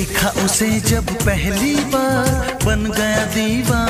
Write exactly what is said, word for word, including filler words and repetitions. देखा उसे जब पहली बार, बन गया दीवाना।